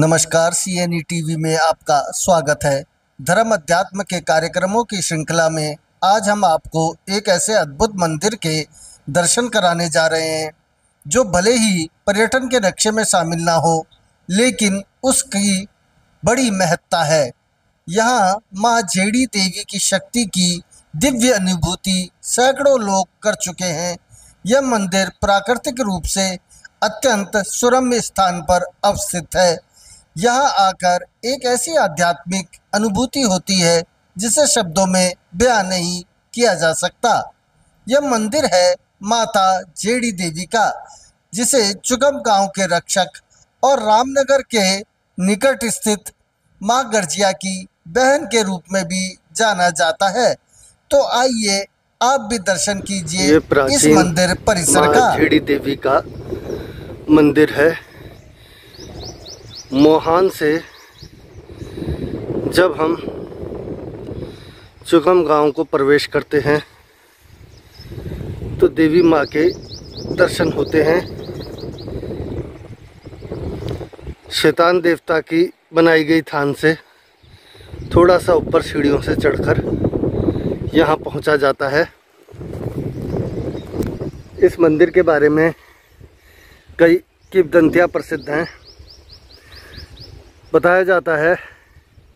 नमस्कार, CNE TV में आपका स्वागत है। धर्म अध्यात्म के कार्यक्रमों की श्रृंखला में आज हम आपको एक ऐसे अद्भुत मंदिर के दर्शन कराने जा रहे हैं जो भले ही पर्यटन के नक्शे में शामिल ना हो, लेकिन उसकी बड़ी महत्ता है। यहाँ माँ झेड़ी देवी की शक्ति की दिव्य अनुभूति सैकड़ों लोग कर चुके हैं। यह मंदिर प्राकृतिक रूप से अत्यंत सुरम्य स्थान पर अवस्थित है। यहाँ आकर एक ऐसी आध्यात्मिक अनुभूति होती है जिसे शब्दों में बयां नहीं किया जा सकता। यह मंदिर है माता झेड़ी देवी का, जिसे चुकम गांव के रक्षक और रामनगर के निकट स्थित मां गर्जिया की बहन के रूप में भी जाना जाता है। तो आइए आप भी दर्शन कीजिए इस मंदिर परिसर का। झेड़ी देवी का मंदिर है। मोहान से जब हम चुकम गांव को प्रवेश करते हैं तो देवी माँ के दर्शन होते हैं। शैतान देवता की बनाई गई थान से थोड़ा सा ऊपर सीढ़ियों से चढ़कर यहाँ पहुँचा जाता है। इस मंदिर के बारे में कई किंवदंतियाँ प्रसिद्ध हैं। बताया जाता है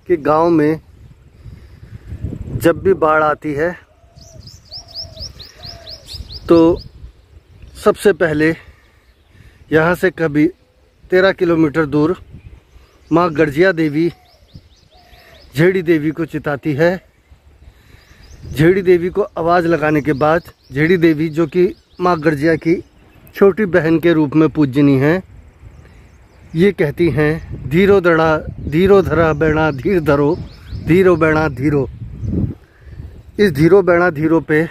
कि गांव में जब भी बाढ़ आती है तो सबसे पहले यहाँ से कभी 13 किलोमीटर दूर माँ गर्जिया देवी झेड़ी देवी को चिताती है। झेड़ी देवी को आवाज़ लगाने के बाद झेड़ी देवी, जो कि माँ गर्जिया की छोटी बहन के रूप में पूजनीय है, ये कहती हैं धीरो बैणा धीरो। इस धीरो बैणा धीरो पे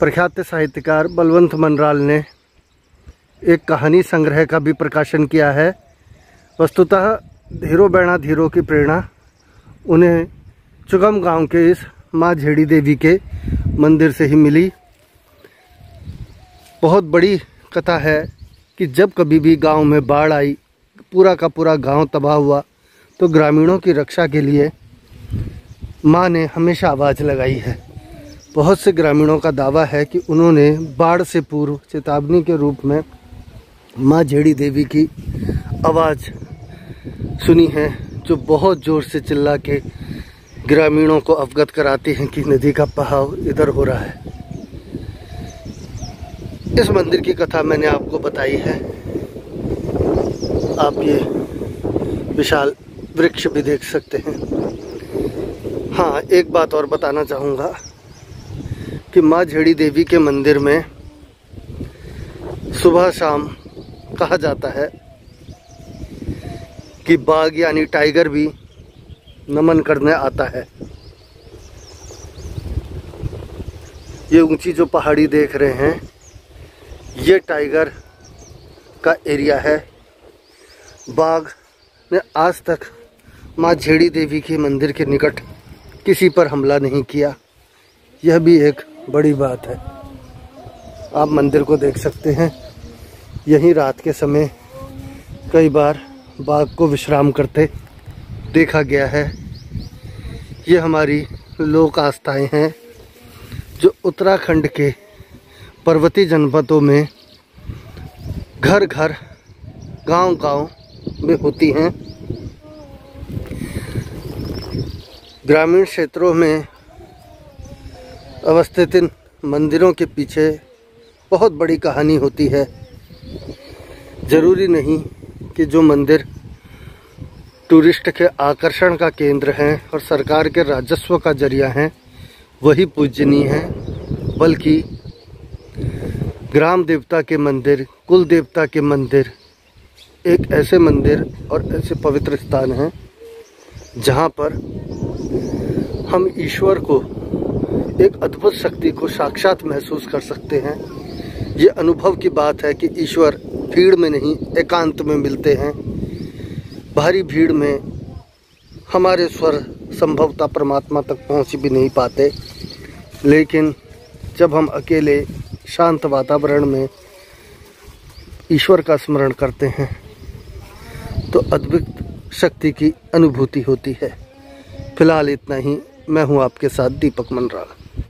प्रख्यात साहित्यकार बलवंत मनराल ने एक कहानी संग्रह का भी प्रकाशन किया है। वस्तुतः धीरो बैणा धीरो की प्रेरणा उन्हें चुकम गांव के इस माँ झेड़ी देवी के मंदिर से ही मिली। बहुत बड़ी कथा है कि जब कभी भी गांव में बाढ़ आई, पूरा का पूरा गांव तबाह हुआ, तो ग्रामीणों की रक्षा के लिए मां ने हमेशा आवाज़ लगाई है। बहुत से ग्रामीणों का दावा है कि उन्होंने बाढ़ से पूर्व चेतावनी के रूप में मां झेड़ी देवी की आवाज़ सुनी है, जो बहुत ज़ोर से चिल्ला के ग्रामीणों को अवगत कराती हैं कि नदी का बहाव इधर हो रहा है। इस मंदिर की कथा मैंने आपको बताई है। आप ये विशाल वृक्ष भी देख सकते हैं। हाँ, एक बात और बताना चाहूँगा कि माँ झेड़ी देवी के मंदिर में सुबह शाम कहा जाता है कि बाघ यानी टाइगर भी नमन करने आता है। ये ऊंची जो पहाड़ी देख रहे हैं, ये टाइगर का एरिया है। बाघ ने आज तक माँ झेड़ी देवी के मंदिर के निकट किसी पर हमला नहीं किया। यह भी एक बड़ी बात है। आप मंदिर को देख सकते हैं। यहीं रात के समय कई बार बाघ को विश्राम करते देखा गया है। ये हमारी लोक आस्थाएं हैं जो उत्तराखंड के पर्वतीय जनपदों में घर घर गांव गांव में होती हैं। ग्रामीण क्षेत्रों में अवस्थित इन मंदिरों के पीछे बहुत बड़ी कहानी होती है। ज़रूरी नहीं कि जो मंदिर टूरिस्ट के आकर्षण का केंद्र हैं और सरकार के राजस्व का जरिया हैं वही पूजनीय हैं, बल्कि ग्राम देवता के मंदिर, कुल देवता के मंदिर एक ऐसे मंदिर और ऐसे पवित्र स्थान हैं जहाँ पर हम ईश्वर को, एक अद्भुत शक्ति को साक्षात महसूस कर सकते हैं। ये अनुभव की बात है कि ईश्वर भीड़ में नहीं, एकांत में मिलते हैं। भारी भीड़ में हमारे स्वर संभवतः परमात्मा तक पहुँच भी नहीं पाते, लेकिन जब हम अकेले शांत वातावरण में ईश्वर का स्मरण करते हैं तो अद्भुत शक्ति की अनुभूति होती है। फिलहाल इतना ही। मैं हूँ आपके साथ दीपक मनराल।